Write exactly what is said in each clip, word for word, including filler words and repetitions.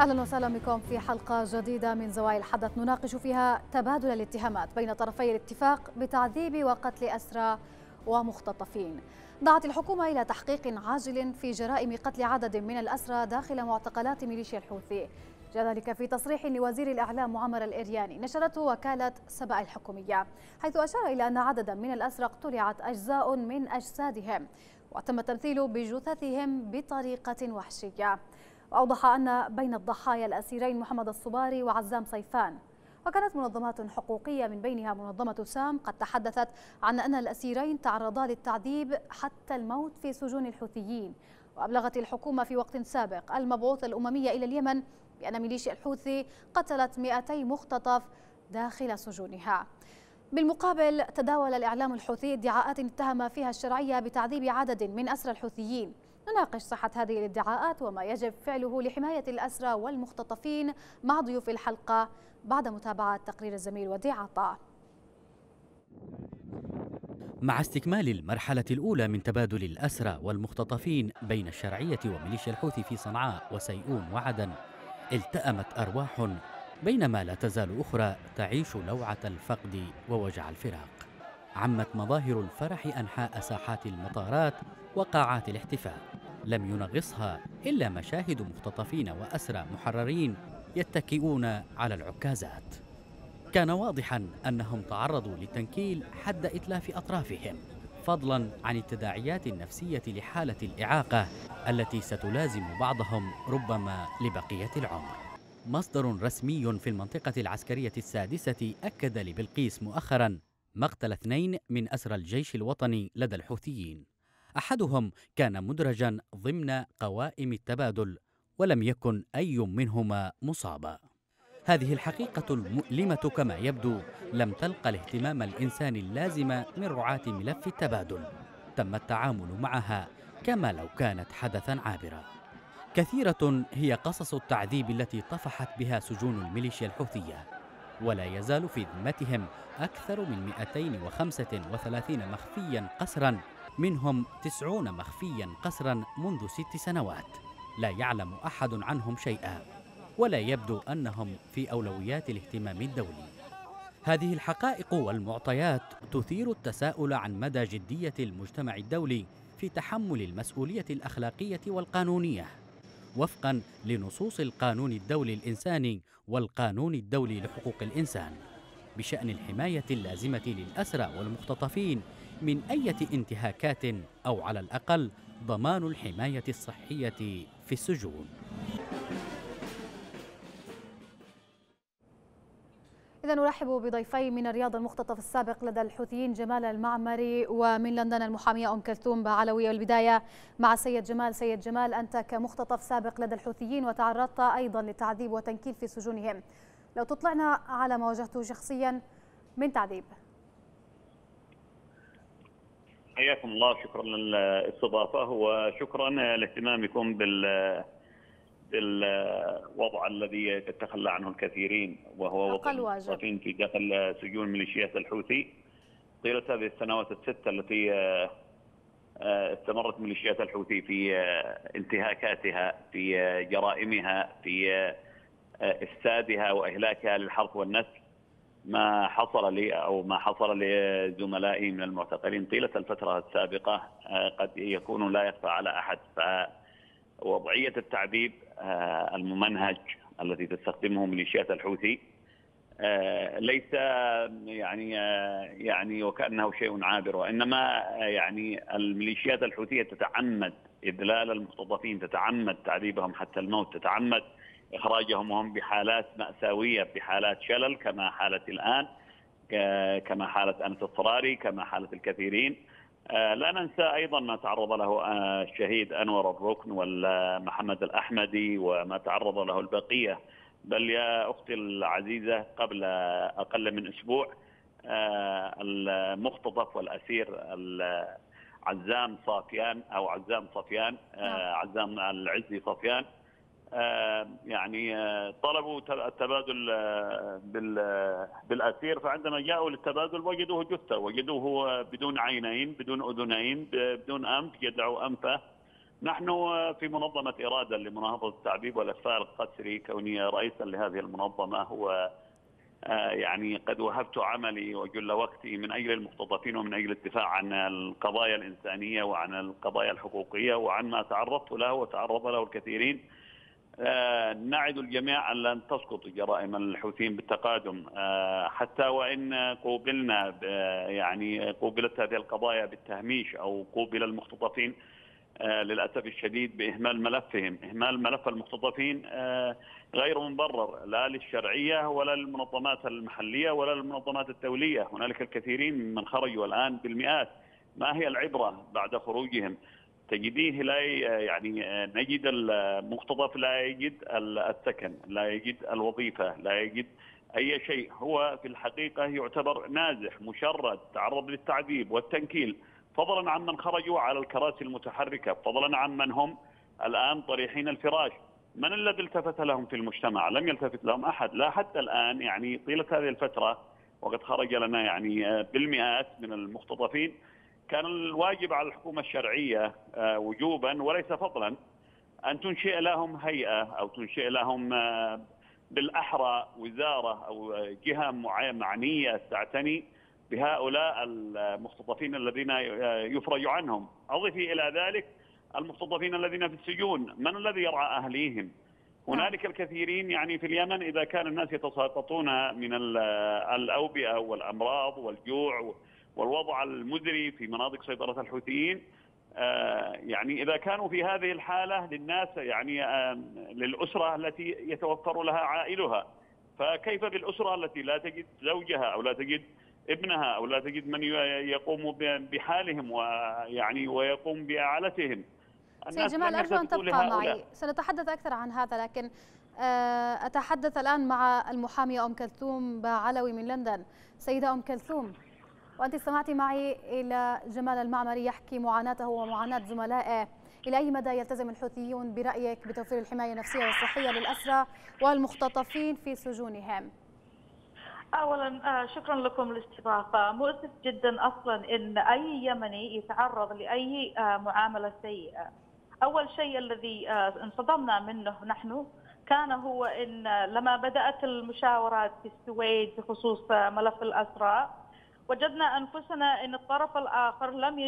أهلا وسهلا بكم في حلقة جديدة من زوايا الحدث نناقش فيها تبادل الاتهامات بين طرفي الاتفاق بتعذيب وقتل أسرى ومختطفين. دعت الحكومة إلى تحقيق عاجل في جرائم قتل عدد من الأسرى داخل معتقلات ميليشيا الحوثي. جاء ذلك في تصريح لوزير الإعلام معمر الإرياني نشرته وكالة سبأ الحكومية، حيث أشار إلى أن عددا من الأسرى اقتلعت أجزاء من أجسادهم وتم التمثيل بجثثهم بطريقة وحشية. وأوضح أن بين الضحايا الأسيرين محمد الصباري وعزام صيفان، وكانت منظمات حقوقية من بينها منظمة سام قد تحدثت عن أن الأسيرين تعرضا للتعذيب حتى الموت في سجون الحوثيين. وأبلغت الحكومة في وقت سابق المبعوث الأممية إلى اليمن بأن ميليشيا الحوثي قتلت مئتي مختطف داخل سجونها. بالمقابل تداول الإعلام الحوثي ادعاءات اتهم فيها الشرعية بتعذيب عدد من أسرى الحوثيين. نناقش صحة هذه الادعاءات وما يجب فعله لحماية الأسرى والمختطفين مع ضيوف الحلقة بعد متابعة تقرير الزميل وديع عطاء. مع استكمال المرحلة الأولى من تبادل الأسرى والمختطفين بين الشرعية وميليشيا الحوثي في صنعاء وسيئون وعدن، التأمت أرواح بينما لا تزال أخرى تعيش لوعة الفقد ووجع الفراق. عمت مظاهر الفرح أنحاء ساحات المطارات وقاعات الاحتفال، لم ينغصها إلا مشاهد مختطفين وأسرى محررين يتكئون على العكازات. كان واضحا أنهم تعرضوا للتنكيل حد إتلاف أطرافهم، فضلا عن التداعيات النفسية لحالة الإعاقة التي ستلازم بعضهم ربما لبقية العمر. مصدر رسمي في المنطقة العسكرية السادسة أكد لبلقيس مؤخرا مقتل اثنين من أسرى الجيش الوطني لدى الحوثيين، أحدهم كان مدرجا ضمن قوائم التبادل ولم يكن أي منهما مصابا. هذه الحقيقة المؤلمة كما يبدو لم تلقى الاهتمام الإنساني اللازم من رعاة ملف التبادل، تم التعامل معها كما لو كانت حدثا عابرا. كثيرة هي قصص التعذيب التي طفحت بها سجون الميليشيا الحوثية، ولا يزال في ذمتهم أكثر من مئتين وخمسة وثلاثين مخفيا قسرا، منهم تسعون مخفيا قسرا منذ ست سنوات لا يعلم أحد عنهم شيئا، ولا يبدو أنهم في أولويات الاهتمام الدولي. هذه الحقائق والمعطيات تثير التساؤل عن مدى جدية المجتمع الدولي في تحمل المسؤولية الأخلاقية والقانونية وفقا لنصوص القانون الدولي الإنساني والقانون الدولي لحقوق الإنسان بشأن الحماية اللازمة للأسرى والمختطفين من أي انتهاكات، أو على الأقل ضمان الحماية الصحية في السجون. إذا نرحب بضيفي من الرياض المختطف السابق لدى الحوثيين جمال المعمري، ومن لندن المحامية أم كلثوم علوية. والبداية مع سيد جمال. سيد جمال، أنت كمختطف سابق لدى الحوثيين وتعرضت أيضا لتعذيب وتنكيل في سجونهم، لو تطلعنا على ما واجهته شخصيا من تعذيب. حياكم الله، شكرا للاستضافة وشكرا لاهتمامكم بال الوضع الذي تتخلى عنه الكثيرين وهو وضع المختطفين في داخل سجون ميليشيات الحوثي طيلة هذه السنوات الستة التي استمرت ميليشيات الحوثي في انتهاكاتها، في جرائمها، في إفسادها وإهلاكها للحرث والنسل. ما حصل لي أو ما حصل لزملائي من المعتقلين طيلة الفترة السابقة قد يكون لا يخفى على أحد. ف وضعية التعذيب الممنهج التي تستخدمه ميليشيات الحوثي ليس يعني يعني وكأنه شيء عابر، وإنما يعني الميليشيات الحوثية تتعمد إذلال المختطفين، تتعمد تعذيبهم حتى الموت، تتعمد إخراجهم وهم بحالات مأساوية، بحالات شلل كما حالة الآن، كما حالة أنس الطراري، كما حالة الكثيرين. لا ننسى أيضا ما تعرض له الشهيد أنور الركن والمحمد الأحمدي وما تعرض له البقية. بل يا أختي العزيزة، قبل أقل من أسبوع المختطف والأسير عزام صيفان أو عزام صيفان عزام العزي صيفان يعني طلبوا التبادل بالأسير، فعندما جاءوا للتبادل وجدوه جثة، وجدوه بدون عينين بدون أذنين بدون أنف، يدعو أنفه نحن في منظمة إرادة لمناهضة التعذيب والإخفاء القسري، كوني رئيسا لهذه المنظمة هو يعني قد وهبت عملي وجل وقتي من أجل المختطفين ومن أجل الدفاع عن القضايا الإنسانية وعن القضايا الحقوقية وعن ما تعرضت له وتعرض له الكثيرين. نعد الجميع أن لن تسقط جرائم الحوثيين بالتقادم، حتى وإن قوبلنا يعني قوبلت هذه القضايا بالتهميش أو قوبل المختطفين للأسف الشديد بإهمال ملفهم. إهمال ملف المختطفين غير مبرر لا للشرعية ولا للمنظمات المحلية ولا للمنظمات الدولية. هنالك الكثيرين من خرجوا الآن بالمئات، ما هي العبرة بعد خروجهم؟ تجديه لا يعني نجد المختطف لا يجد السكن، لا يجد الوظيفة، لا يجد أي شيء. هو في الحقيقة يعتبر نازح مشرد تعرض للتعذيب والتنكيل، فضلا عن من خرجوا على الكراسي المتحركة، فضلا عن من هم الآن طريحين الفراش. من الذي التفت لهم في المجتمع؟ لم يلتفت لهم أحد، لا حتى الآن يعني طيلة هذه الفترة، وقد خرج لنا يعني بالمئات من المختطفين. كان الواجب على الحكومة الشرعية وجوبا وليس فضلا أن تنشئ لهم هيئة أو تنشئ لهم بالأحرى وزارة أو جهة معنية تعتني بهؤلاء المختطفين الذين يفرج عنهم. أضف إلى ذلك المختطفين الذين في السجون، من الذي يرعى أهليهم؟ هنالك الكثيرين يعني في اليمن إذا كان الناس يتساقطون من الأوبئة والأمراض والجوع والوضع المزري في مناطق سيطرة الحوثيين، يعني إذا كانوا في هذه الحالة للناس يعني للأسرة التي يتوفر لها عائلها، فكيف بالأسرة التي لا تجد زوجها أو لا تجد ابنها أو لا تجد من يقوم بحالهم ويعني ويقوم بإعالتهم؟ سيد جمال أرجو أن تبقى معي، سنتحدث أكثر عن هذا، لكن أتحدث الآن مع المحامية أم كلثوم علوية من لندن. سيدة أم كلثوم، وأنت استمعتي معي إلى جمال المعمري يحكي معاناته ومعاناة زملائه، إلى أي مدى يلتزم الحوثيون برأيك بتوفير الحماية النفسية والصحية للأسرى والمختطفين في سجونهم؟ أولا شكرا لكم للاستضافة. مؤسف جدا أصلا إن أي يمني يتعرض لأي معاملة سيئة. أول شيء الذي انصدمنا منه نحن كان هو إن لما بدأت المشاورات في السويد بخصوص ملف الأسرى، وجدنا أنفسنا إن الطرف الآخر لم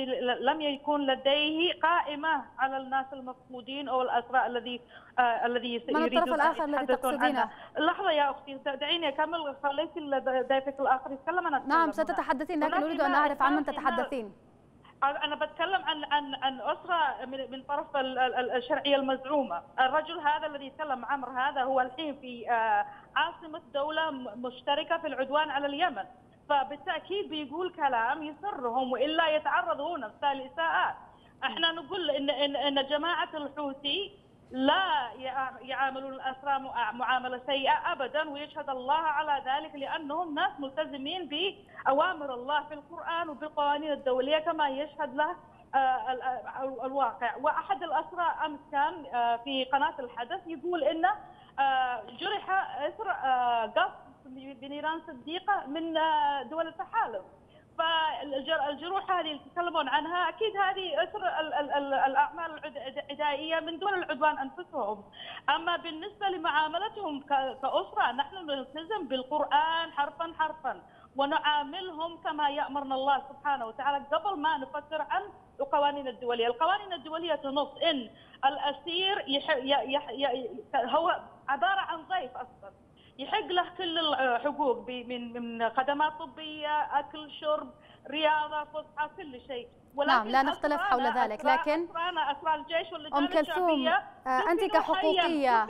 لم يكون لديه قائمة على الناس المفقودين أو الأسرى الذي آه الذي يريدون الطرف الآخر الذي تقصدينه. لحظة يا أختي دعيني أكمل، خليتي ضيفك الآخر يتكلم. أنا نعم ستتحدثين، لكن أريد أن أعرف عن من تتحدثين. أنا بتكلم عن عن عن أسرة من طرف الشرعية المزعومة. الرجل هذا الذي يتكلم عمر هذا هو الحين في عاصمة دولة مشتركة في العدوان على اليمن، فبالتأكيد بيقول كلام يسرهم وإلا يتعرضون للإساءات. احنا نقول إن, إن, إن جماعة الحوثي لا يعاملون الأسرى معاملة سيئة أبدا، ويشهد الله على ذلك، لأنهم ناس ملتزمين بأوامر الله في القرآن وبالقوانين الدولية كما يشهد له الواقع. وأحد الأسرى أمس كان في قناة الحدث يقول إن جرح أسر قصف بنيران صديقة من دول التحالف، فالجروح هذه اللي تتكلمون عنها أكيد هذه أثر الأعمال العدائية من دول العدوان أنفسهم. أما بالنسبة لمعاملتهم كأسرة نحن نلتزم بالقرآن حرفا حرفا ونعاملهم كما يأمرنا الله سبحانه وتعالى قبل ما نفكر عن القوانين الدولية. القوانين الدولية تنص إن الأسير يح... يح... يح... هو عبارة عن ضيف أصلا، يحق له كل الحقوق من من خدمات طبيه، اكل، شرب، رياضه، فسحه، كل شيء. نعم لا نختلف حول ذلك، لكن أسرى الجيش واللجان الشعبية أنت كحقوقية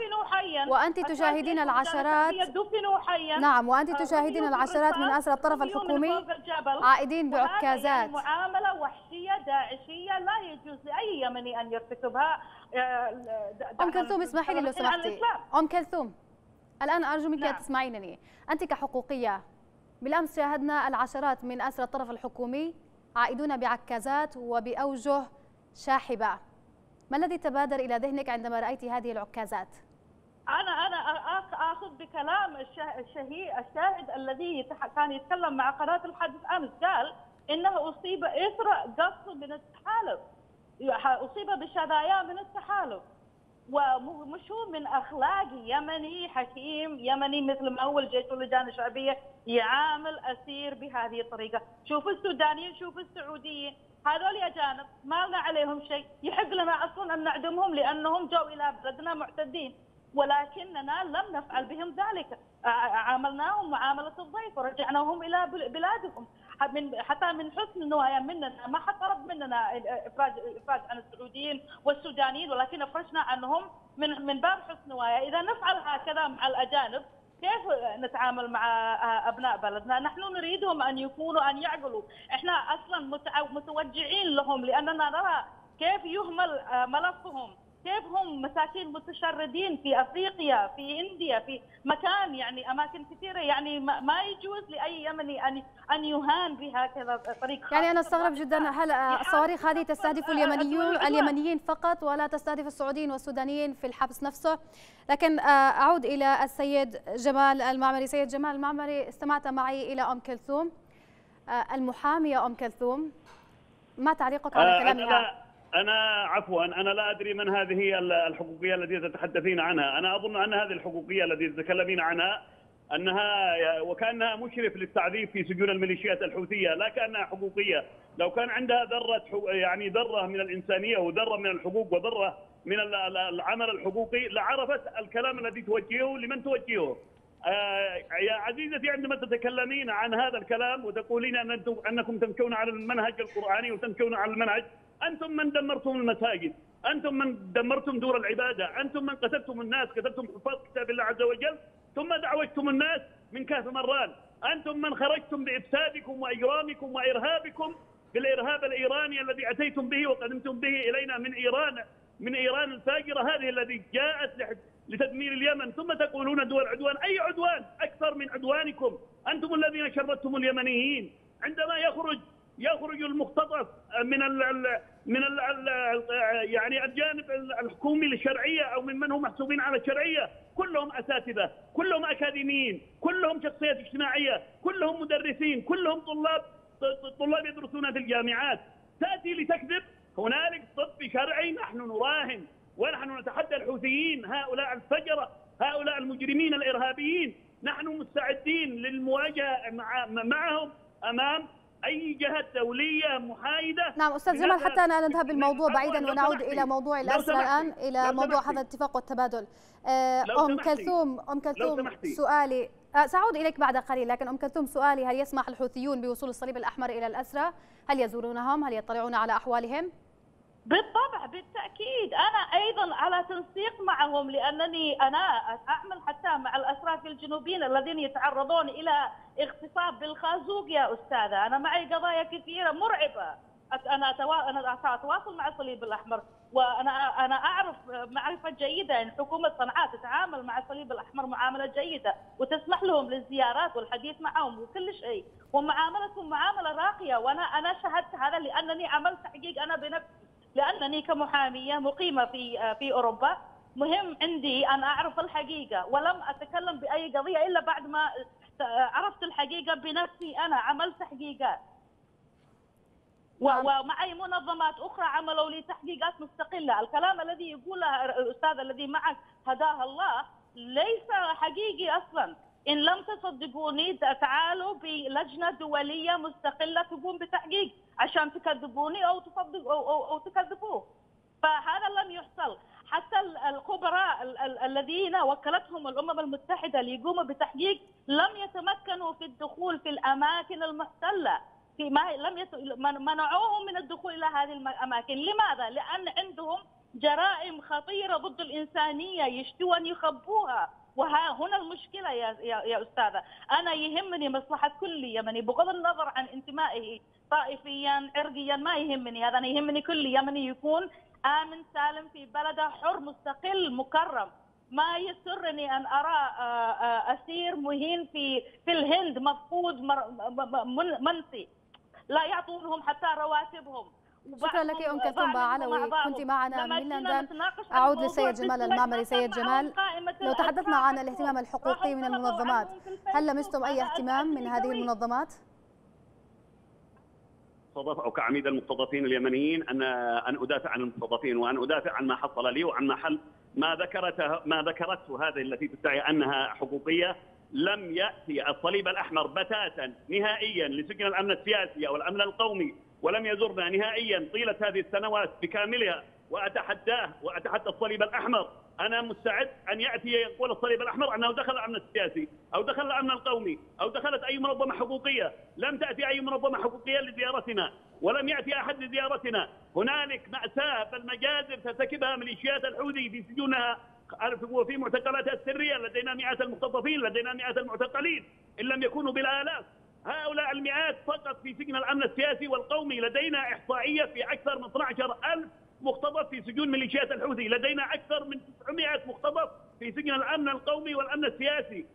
وأنت تجاهدين العشرات نعم وأنت تجاهدين العشرات من أسرى الطرف الحكومي عائدين بعكازات. معاملة وحشية داعشية لا يجوز لأي يمني أن يرتكبها. أم كلثوم اسمحي لي لو سمحتي، أم كلثوم الآن أرجو منك أن تسمعينني. أنت كحقوقية، بالأمس شاهدنا العشرات من أسرى الطرف الحكومي عائدون بعكازات وبأوجه شاحبة. ما الذي تبادر إلى ذهنك عندما رأيت هذه العكازات؟ أنا أنا آخذ بكلام الشهيد الشاهد الذي كان يتكلم مع قناة الحدث أمس، قال إنه أصيب إثر قصف من التحالف. أصيب بالشظايا من التحالف، ومشهور من أخلاق يمني حكيم يمني مثل ما هو الجيش واللجان الشعبية يعامل أسير بهذه الطريقة. شوفوا السودانيين، شوفوا السعوديين، هذول أجانب ما لنا عليهم شيء، يحق لنا أصلا أن نعدمهم لأنهم جو إلى بلدنا معتدين، ولكننا لم نفعل بهم ذلك، عاملناهم معاملة الضيف ورجعناهم إلى بلادهم. حتى من حسن النوايا مننا ما حتى طلب مننا إفراج إفراج عن السعوديين والسودانيين، ولكن أفرجنا عنهم من من باب حسن نوايا. إذا نفعل هكذا مع الأجانب كيف نتعامل مع أبناء بلدنا؟ نحن نريدهم أن يكونوا أن يعقلوا، إحنا أصلا متوجعين لهم لأننا نرى كيف يهمل ملفهم، كيف هم مساكين متشردين في افريقيا، في انديا، في مكان يعني اماكن كثيره، يعني ما يجوز لاي يمني ان ان يهان بهكذا طريقه. يعني انا استغرب جدا، هل الصواريخ هذه تستهدف اليمنيون اليمنيين فقط ولا تستهدف السعوديين والسودانيين في الحبس نفسه؟ لكن اعود الى السيد جمال المعمري. سيد جمال المعمري، استمعت معي الى ام كلثوم المحاميه. ام كلثوم، ما تعليقك على كلامها؟ أنا عفوا أنا لا أدري من هذه الحقوقية التي تتحدثين عنها. أنا أظن أن هذه الحقوقية التي تتكلمين عنها أنها وكأنها مشرف للتعذيب في سجون الميليشيات الحوثية، لا كأنها حقوقية. لو كان عندها ذرة يعني ذرة من الإنسانية وذرة من الحقوق وذرة من العمل الحقوقي لعرفت الكلام الذي توجهه لمن توجهه. يا عزيزتي، عندما تتكلمين عن هذا الكلام وتقولين أنكم تمشون على المنهج القرآني وتمشون على المنهج، أنتم من دمرتم المساجد، أنتم من دمرتم دور العبادة، أنتم من قتلتم الناس، قتلتم حفاظ كتاب الله عز وجل ثم دعوتم الناس من كهف مران، أنتم من خرجتم بإفسادكم وإجرامكم وإرهابكم بالإرهاب الإيراني الذي أتيتم به وقدمتم به إلينا من إيران، من إيران الفاجرة هذه الذي جاءت لتدمير اليمن، ثم تقولون دول عدوان. أي عدوان أكثر من عدوانكم؟ أنتم الذين شردتم اليمنيين. عندما يخرج يخرج المختطف من ال من ال يعني الجانب الحكومي للشرعيه او ممن هم محسوبين على الشرعيه، كلهم اساتذه، كلهم اكاديميين، كلهم شخصيات اجتماعيه، كلهم مدرسين، كلهم طلاب طلاب يدرسون في الجامعات، تاتي لتكذب. هنالك طب شرعي. نحن نراهن ونحن نتحدى الحوثيين، هؤلاء الفجره، هؤلاء المجرمين الارهابيين. نحن مستعدين للمواجهه مع معهم امام أي جهة دولية محايدة. نعم أستاذ جمال، حتى أنا نذهب الموضوع بعيدا ونعود إلى موضوع الأسرى الآن، إلى موضوع هذا الاتفاق والتبادل. أم كلثوم، أم كلثوم سؤالي، سأعود إليك بعد قليل، لكن أم كلثوم سؤالي، هل يسمح الحوثيون بوصول الصليب الأحمر إلى الأسرى؟ هل يزورونهم؟ هل يطلعون على أحوالهم؟ بالطبع، بالتأكيد. أنا أيضا على تنسيق معهم، لأنني أنا أعمل حتى مع الأسرى في الجنوبيين الذين يتعرضون إلى اغتصاب بالخازوق يا أستاذة. أنا معي قضايا كثيرة مرعبة، أنا أتواصل مع الصليب الأحمر، وأنا أنا أعرف معرفة جيدة أن حكومة صنعاء تتعامل مع الصليب الأحمر معاملة جيدة وتسمح لهم للزيارات والحديث معهم وكل شيء، ومعاملتهم معاملة راقية. وأنا أنا شهدت هذا لأنني عملت تحقيق أنا بنفسي، لأنني كمحامية مقيمة في في أوروبا، مهم عندي أن أعرف الحقيقة، ولم أتكلم بأي قضية إلا بعد ما عرفت الحقيقة بنفسي. أنا عملت تحقيقات، ومعي منظمات أخرى عملوا لي تحقيقات مستقلة. الكلام الذي يقوله الأستاذ الذي معك هداه الله ليس حقيقي أصلا. إن لم تصدقوني تعالوا بلجنة دولية مستقلة تقوم بتحقيق عشان تكذبوني أو تصدقوا أو, أو, أو تكذبوه. فهذا لم يحصل. حتى الخبراء الذين وكلتهم الأمم المتحدة ليقوموا بتحقيق لم يتمكنوا في الدخول في الأماكن المحتلة، في ما لم يت... منعوهم من الدخول إلى هذه الأماكن. لماذا؟ لأن عندهم جرائم خطيرة ضد الإنسانية يشتوا أن يخبوها، وها هنا المشكلة يا يا أستاذة. أنا يهمني مصلحة كل يمني بغض النظر عن انتمائه طائفيا عرقيا، ما يهمني هذا. أنا يهمني كل يمني يكون آمن سالم في بلده، حر مستقل مكرم. ما يسرني أن أرى أسير مهين في في الهند مفقود منسي، لا يعطونهم حتى رواتبهم. شكرا لك أم كلثوم علوي، كنت معنا من لندن. أعود للسيد جمال المعمري. سيد جمال، لو تحدثنا عن الاهتمام الحقوقي من المنظمات، هل لمستم أي اهتمام من هذه المنظمات؟ المستضاف أو كعميد المستضافين اليمنيين أن أن أدافع عن المستضافين وأن أدافع عن ما حصل لي وعن ما حل ما ذكرته ما ذكرته هذه التي تدعي أنها حقوقية. لم يأتي الصليب الأحمر بتاتا نهائيا لسجن الأمن السياسي أو الأمن القومي، ولم يزرنا نهائيا طيلة هذه السنوات بكاملها، وأتحداه وأتحدى الصليب الأحمر. أنا مستعد أن يأتي يقول الصليب الأحمر أنه دخل الأمن السياسي أو دخل الأمن القومي أو دخلت أي منظمة حقوقية. لم تأتي أي منظمة حقوقية لزيارتنا ولم يأتي أحد لزيارتنا. هنالك مأساة بل مجازر ترتكبها ميليشيات الحوثي في سجونها وفي معتقلاتها السرية. لدينا مئات المختطفين، لدينا مئات المعتقلين إن لم يكونوا بالآلاف. هؤلاء المئات فقط في سجن الأمن السياسي والقومي. لدينا إحصائية في أكثر من اثني عشر ألف مختطف في سجون ميليشيات الحوثي، لدينا أكثر من تسعمئة مختطف في سجن الأمن القومي والأمن السياسي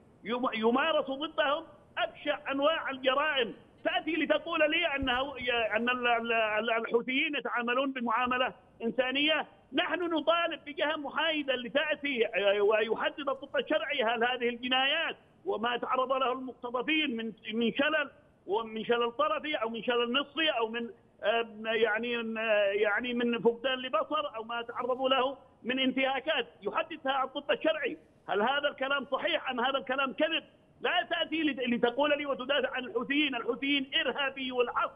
يمارس ضدهم أبشع أنواع الجرائم. تأتي لتقول لي أنه أن الحوثيين يتعاملون بمعاملة إنسانية. نحن نطالب بجهة محايدة لتأتي ويحدد الطب الشرعي هل هذه الجنايات وما تعرض له المختطفين من من شلل ومن شلل طرفي أو من شلل نصفي أو من يعني يعني من فقدان لبصر أو ما تعرضوا له من انتهاكات يحدثها الطب الشرعي. هل هذا الكلام صحيح أم هذا الكلام كذب؟ لا تأتي لتقول لي وتدافع عن الحوثيين. الحوثيين إرهابي والعصر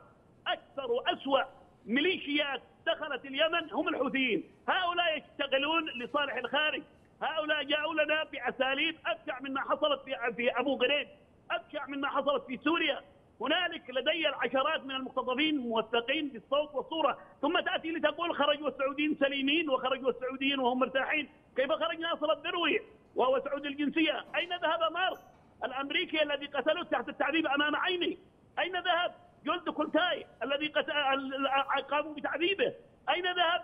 أكثر وأسوأ ميليشيات دخلت اليمن هم الحوثيين. هؤلاء يشتغلون لصالح الخارج. هؤلاء جاءوا لنا بأساليب أبشع مما حصلت في أبو غريب، أبشع مما حصلت في سوريا. هنالك لدي العشرات من المختطفين موثقين بالصوت والصورة، ثم تأتي لتقول خرجوا السعوديين سليمين وخرجوا السعوديين وهم مرتاحين. كيف خرج ناصر الدروي وهو سعودي الجنسية؟ أين ذهب مارك الأمريكي الذي قتلوه تحت التعذيب أمام عيني؟ أين ذهب جند كونتاي الذي قتل قاموا بتعذيبه؟ أين ذهب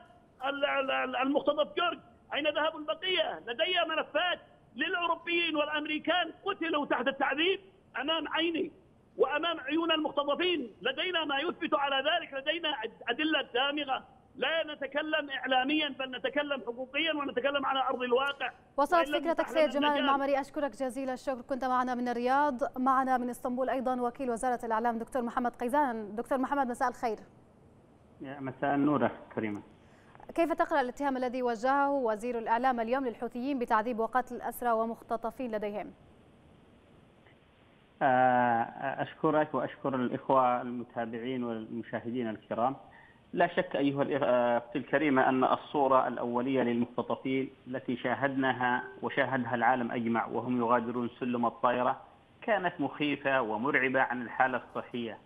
المختطف جورج؟ أين ذهبوا البقية؟ لدي ملفات للأوروبيين والأمريكان قتلوا تحت التعذيب أمام عيني وأمام عيون المختطفين. لدينا ما يثبت على ذلك، لدينا أدلة دامغة. لا نتكلم إعلاميا بل نتكلم حقوقيا ونتكلم على أرض الواقع. وصلت فكرتك سيد جمال المعمري، أشكرك جزيل الشكر. كنت معنا من الرياض. معنا من اسطنبول أيضا وكيل وزارة الإعلام دكتور محمد قيزان. دكتور محمد، مساء الخير. مساء النور أختي كريمة. كيف تقرأ الاتهام الذي وجهه وزير الإعلام اليوم للحوثيين بتعذيب وقتل أسرى ومختطفين لديهم؟ أشكرك وأشكر الإخوة المتابعين والمشاهدين الكرام. لا شك أيها الأختي الكريمة أن الصورة الأولية للمختطفين التي شاهدناها وشاهدها العالم أجمع وهم يغادرون سلم الطائرة كانت مخيفة ومرعبة عن الحالة الصحية،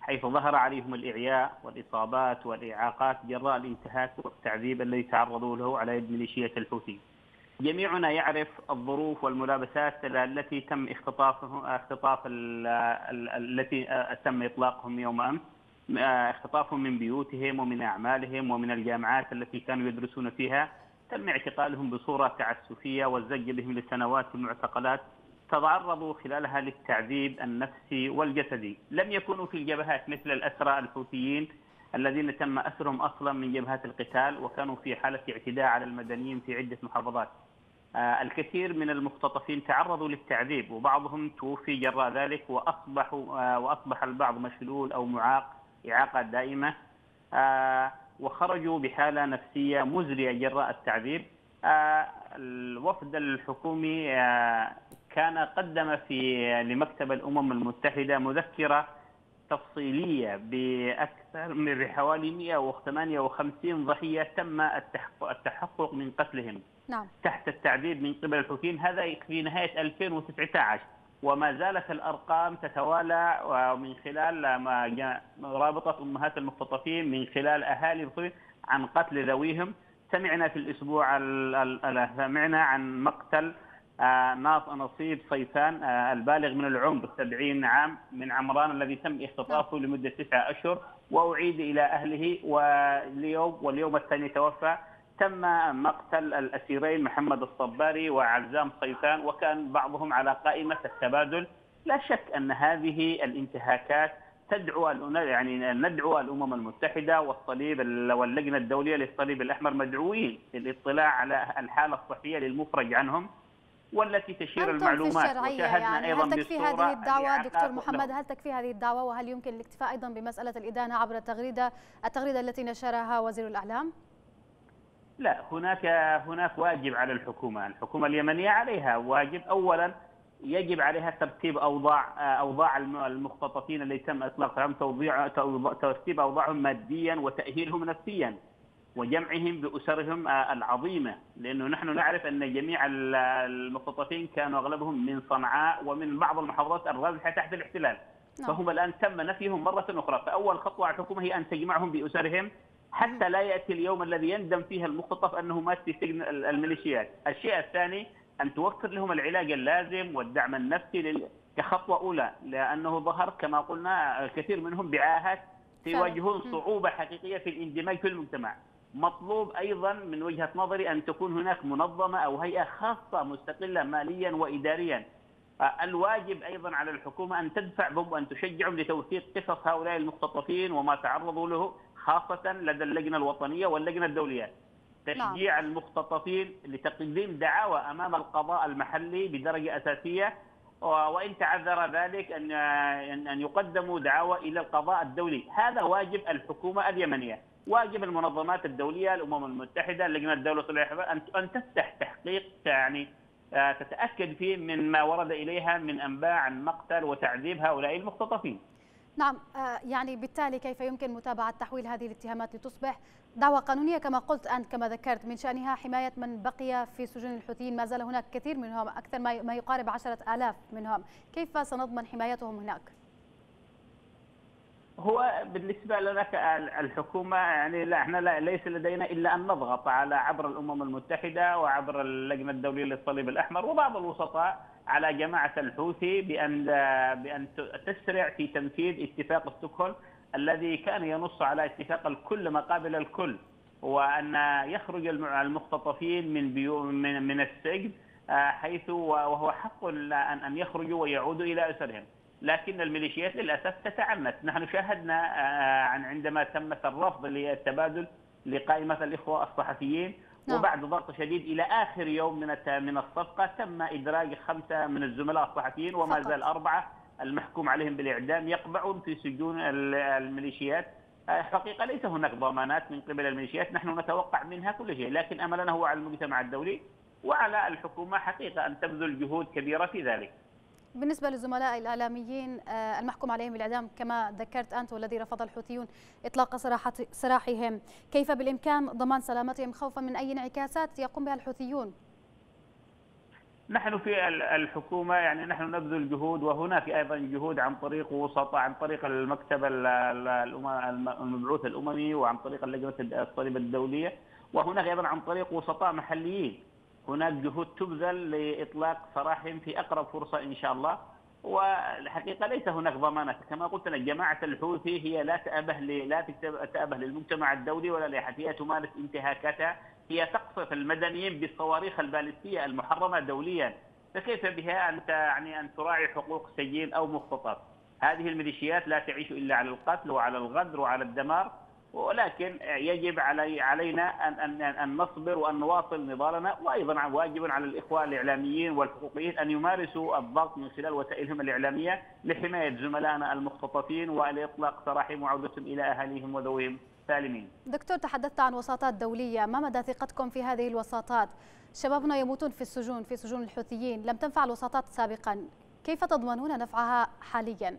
حيث ظهر عليهم الإعياء والإصابات والإعاقات جراء الانتهاك والتعذيب الذي تعرضوا له على يد ميليشيات الحوثي. جميعنا يعرف الظروف والملابسات التي تم اختطافهم اختطاف التي تم إطلاقهم يوم أمس، اختطافهم من بيوتهم ومن أعمالهم ومن الجامعات التي كانوا يدرسون فيها. تم اعتقالهم بصورة تعسفية والزج بهم لسنوات المعتقلات. تتعرضوا خلالها للتعذيب النفسي والجسدي. لم يكونوا في الجبهات مثل الأسرى الحوثيين الذين تم أسرهم أصلا من جبهات القتال وكانوا في حالة اعتداء على المدنيين في عدة محافظات. الكثير من المختطفين تعرضوا للتعذيب وبعضهم توفي جراء ذلك وأصبحوا وأصبح البعض مشلول أو معاق إعاقة دائمة وخرجوا بحالة نفسية مزرية جراء التعذيب. الوفد الحكومي كان قدم في لمكتب الأمم المتحدة مذكرة تفصيلية بأكثر من بحوالي مئة وثمانية وخمسين ضحية تم التحقق من قتلهم نعم. تحت التعذيب من قبل الحوثيين. هذا في نهاية ألفين وتسعة عشر وما زالت الأرقام تتوالى من خلال ما رابطة أمهات المختطفين من خلال أهالي عن قتل ذويهم. سمعنا في الأسبوع سمعنا عن مقتل ناصيب صيفان البالغ من العمر سبعين عام من عمران الذي تم اختطافه لمدة تسعة أشهر وأعيد إلى أهله واليوم واليوم الثاني توفى. تم مقتل الأسيرين محمد الصباري وعزام صيفان وكان بعضهم على قائمة التبادل. لا شك أن هذه الانتهاكات تدعو يعني ندعو الأمم المتحدة والصليب واللجنة الدولية للصليب الأحمر مدعوين للاطلاع على الحالة الصحية للمفرج عنهم والتي تشير المعلومات. وشاهدنا يعني أيضا هل تكفي هذه الدعوة دكتور محمد؟ هل تكفي هذه الدعوة؟ وهل يمكن الاكتفاء أيضا بمسألة الإدانة عبر التغريدة التغريدة التي نشرها وزير الإعلام؟ لا، هناك هناك واجب على الحكومة، الحكومة اليمنية عليها واجب. أولا يجب عليها ترتيب أوضاع أوضاع المختطفين اللي تم إطلاقهم، توضيع ترتيب أوضاعهم ماديا وتأهيلهم نفسيا وجمعهم بأسرهم العظيمة، لأنه نحن نعرف أن جميع المختطفين كانوا أغلبهم من صنعاء ومن بعض المحافظات الرازحة تحت الاحتلال، فهم الآن تم نفيهم مرة أخرى. فأول خطوة على الحكومة هي أن تجمعهم بأسرهم حتى لا يأتي اليوم الذي يندم فيه المختطف أنه مات في سجن الميليشيات. الشيء الثاني أن توفر لهم العلاج اللازم والدعم النفسي كخطوة أولى، لأنه ظهر كما قلنا الكثير منهم بعاهات سيواجهون صعوبة حقيقية في الاندماج في المجتمع. مطلوب أيضا من وجهة نظري أن تكون هناك منظمة أو هيئة خاصة مستقلة ماليا وإداريا. الواجب أيضا على الحكومة أن تدفعهم وأن تشجعهم لتوثيق قصص هؤلاء المختطفين وما تعرضوا له، خاصة لدى اللجنة الوطنية واللجنة الدولية. تشجيع المختطفين لتقديم دعاوى أمام القضاء المحلي بدرجة أساسية، وإن تعذر ذلك أن أن يقدموا دعاوى إلى القضاء الدولي. هذا واجب الحكومة اليمنية. واجب المنظمات الدولية، الأمم المتحدة، لجنة الدولة الصلاحية أن أن تفتح تحقيق يعني تتأكد فيه من ما ورد إليها من أنباء عن مقتل وتعذيب هؤلاء المختطفين. نعم، يعني بالتالي كيف يمكن متابعة تحويل هذه الاتهامات لتصبح دعوى قانونية كما قلت أنت كما ذكرت، من شأنها حماية من بقي في سجون الحوثيين؟ ما زال هناك كثير منهم، أكثر ما يقارب عشرة آلاف منهم، كيف سنضمن حمايتهم هناك؟ هو بالنسبة لنا الحكومة يعني لا، احنا لا ليس لدينا إلا أن نضغط على عبر الأمم المتحدة وعبر اللجنة الدولية للصليب الأحمر وبعض الوسطاء على جماعة الحوثي بأن بأن تسرع في تنفيذ اتفاق ستوكهولم الذي كان ينص على اتفاق الكل مقابل الكل، وأن يخرج المختطفين من بيو من من السجن حيث وهو حق أن أن يخرجوا ويعودوا إلى أسرهم. لكن الميليشيات للأسف تتعنت. نحن شاهدنا عندما تم الرفض للتبادل لقائمة الإخوة الصحفيين، وبعد ضغط شديد إلى آخر يوم من من الصفقة تم إدراج خمسة من الزملاء الصحفيين، وما زال أربعة المحكوم عليهم بالإعدام يقبعون في سجون الميليشيات. حقيقة ليس هناك ضمانات من قبل الميليشيات، نحن نتوقع منها كل شيء، لكن أملنا هو على المجتمع الدولي وعلى الحكومة حقيقة أن تبذل جهود كبيرة في ذلك. بالنسبة للزملاء الإعلاميين المحكوم عليهم بالإعدام كما ذكرت أنت والذي رفض الحوثيون إطلاق سراحهم، كيف بالإمكان ضمان سلامتهم خوفا من أي انعكاسات يقوم بها الحوثيون؟ نحن في الحكومة يعني نحن نبذل جهود، وهناك أيضا جهود عن طريق وسطاء، عن طريق المكتب المبعوث الأممي وعن طريق اللجنة الصليبية الدولية، وهناك أيضا عن طريق وسطاء محليين. هناك جهود تبذل لإطلاق سراحهم في أقرب فرصة إن شاء الله. والحقيقة ليس هناك ضمانات كما قلت لك. جماعة الحوثي هي لا تأبه لا تأبه للمجتمع الدولي ولا لحتى تمارس انتهاكاتها، هي تقصف المدنيين بالصواريخ البالستية المحرمة دوليا، فكيف بها أن يعني أن تراعي حقوق سجين أو مختطف؟ هذه الميليشيات لا تعيش إلا على القتل وعلى الغدر وعلى الدمار، ولكن يجب علي علينا أن, أن, أن نصبر وأن نواصل نضالنا. وأيضا واجب على الإخوة الإعلاميين والحقوقيين أن يمارسوا الضغط من خلال وسائلهم الإعلامية لحماية زملائنا المختطفين ولإطلاق سراحهم وعودتهم إلى أهاليهم وذويهم سالمين. دكتور، تحدثت عن وساطات دولية، ما مدى ثقتكم في هذه الوساطات؟ شبابنا يموتون في السجون في سجون الحوثيين، لم تنفع الوساطات سابقا، كيف تضمنون نفعها حاليا؟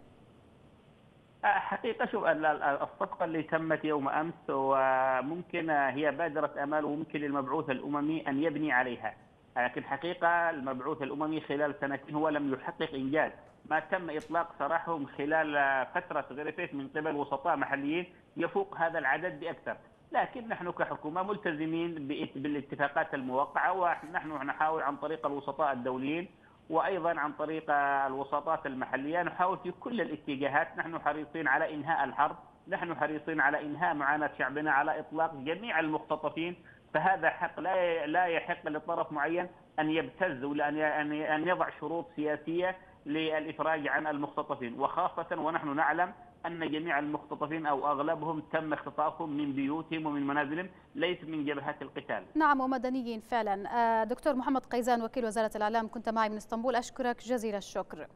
حقيقة شوف، الصفقة اللي تمت يوم أمس وممكن هي بادرة أمال وممكن للمبعوث الأممي أن يبني عليها، لكن حقيقة المبعوث الأممي خلال سنتين هو لم يحقق إنجاز. ما تم إطلاق سراحهم خلال فترة غرفت من قبل وسطاء محليين يفوق هذا العدد بأكثر، لكن نحن كحكومة ملتزمين بالاتفاقات الموقعة، ونحن نحاول عن طريق الوسطاء الدوليين وأيضا عن طريق الوساطات المحلية نحاول في كل الاتجاهات. نحن حريصين على إنهاء الحرب، نحن حريصين على إنهاء معاناة شعبنا، على إطلاق جميع المختطفين، فهذا حق لا لا يحق لطرف معين أن يبتز ولا أن يضع شروط سياسية للإفراج عن المختطفين، وخاصة ونحن نعلم أن جميع المختطفين أو أغلبهم تم اختطافهم من بيوتهم ومن منازلهم ليس من جبهات القتال. نعم ومدنيين فعلا. دكتور محمد قيزان وكيل وزارة الإعلام كنت معي من اسطنبول، أشكرك جزيل الشكر.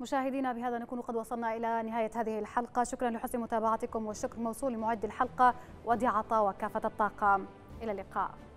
مشاهدينا بهذا نكون قد وصلنا إلى نهاية هذه الحلقة، شكرا لحسن متابعتكم والشكر موصول لمعد الحلقة وديع عطاء وكافة الطاقم، إلى اللقاء.